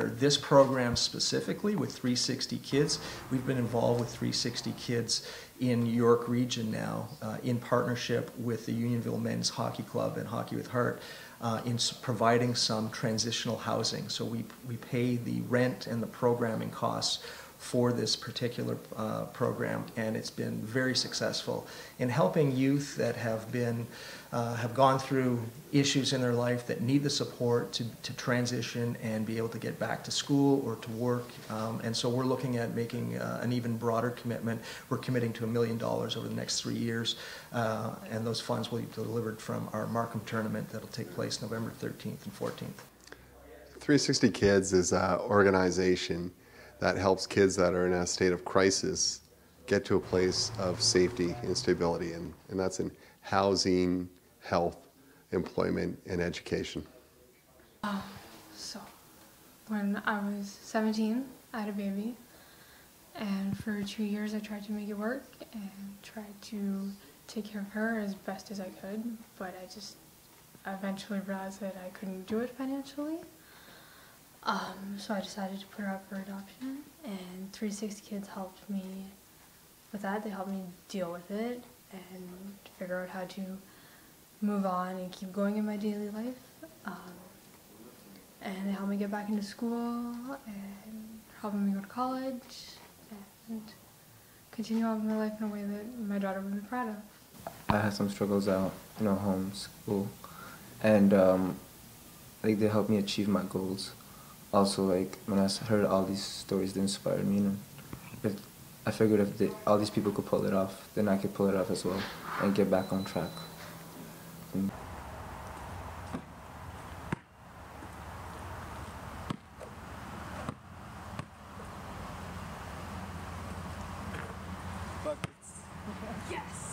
or this program specifically with 360 Kids. We've been involved with 360 Kids in York Region now in partnership with the Unionville Men's Hockey Club and Hockey with Heart in providing some transitional housing. So we pay the rent and the programming costs for this particular program, and it's been very successful in helping youth that have gone through issues in their life that need the support to transition and be able to get back to school or to work. And so we're looking at making an even broader commitment. We're committing to $1 million over the next 3 years, and those funds will be delivered from our Markham tournament that'll take place November 13th and 14th. 360 Kids is an organization that helps kids that are in a state of crisis get to a place of safety and stability, and that's in housing, health, employment, and education. So when I was 17, I had a baby, and for 2 years I tried to make it work and tried to take care of her as best as I could, but I just eventually realized that I couldn't do it financially. So I decided to put her up for adoption, and 360 Kids helped me with that. They helped me deal with it and figure out how to move on and keep going in my daily life. And they helped me get back into school and helping me go to college and continue on my life in a way that my daughter would be proud of. I had some struggles out in our home school, and they helped me achieve my goals. Also, when I heard all these stories, they inspired me, If I figured all these people could pull it off, then I could pull it off as well and get back on track. Yes!